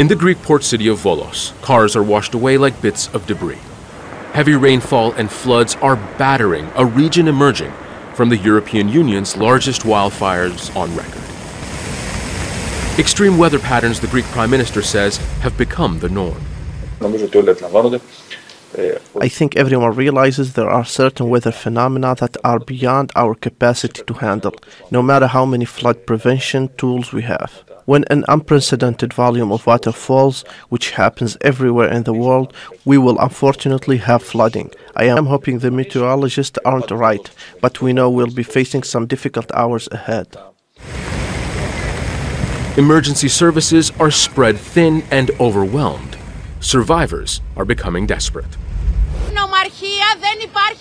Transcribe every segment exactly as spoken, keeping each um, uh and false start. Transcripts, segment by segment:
In the Greek port city of Volos, cars are washed away like bits of debris. Heavy rainfall and floods are battering a region emerging from the European Union's largest wildfires on record. Extreme weather patterns, the Greek Prime Minister says, have become the norm. I think everyone realizes there are certain weather phenomena that are beyond our capacity to handle, no matter how many flood prevention tools we have. When an unprecedented volume of water falls, which happens everywhere in the world, we will unfortunately have flooding. I am hoping the meteorologists aren't right, but we know we'll be facing some difficult hours ahead. Emergency services are spread thin and overwhelmed. Survivors are becoming desperate.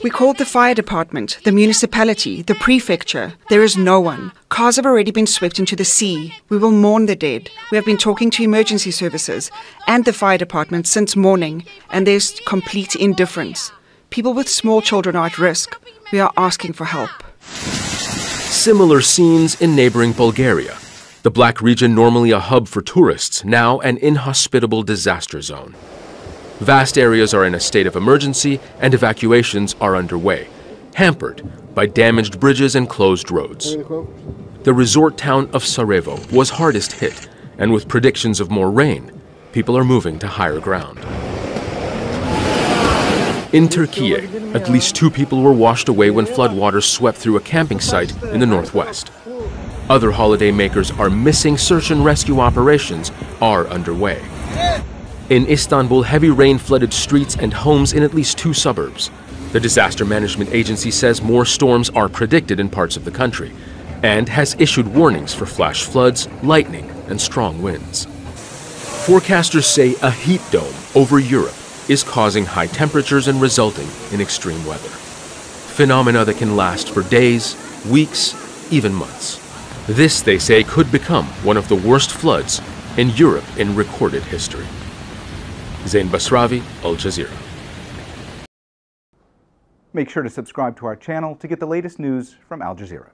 We called the fire department, the municipality, the prefecture. There is no one. Cars have already been swept into the sea. We will mourn the dead. We have been talking to emergency services and the fire department since morning, and there's complete indifference. People with small children are at risk. We are asking for help. Similar scenes in neighboring Bulgaria. The black region, normally a hub for tourists, now an inhospitable disaster zone. Vast areas are in a state of emergency and evacuations are underway, hampered by damaged bridges and closed roads. The resort town of Sarajevo was hardest hit, and with predictions of more rain, people are moving to higher ground. In Turkey, at least two people were washed away when floodwaters swept through a camping site in the northwest. Other holiday makers are missing. Search and rescue operations are underway. In Istanbul, heavy rain flooded streets and homes in at least two suburbs. The disaster management agency says more storms are predicted in parts of the country and has issued warnings for flash floods, lightning, and strong winds. Forecasters say a heat dome over Europe is causing high temperatures and resulting in extreme weather. Phenomena that can last for days, weeks, even months. This, they say, could become one of the worst floods in Europe in recorded history. Zein Basravi, Al Jazeera. Make sure to subscribe to our channel to get the latest news from Al Jazeera.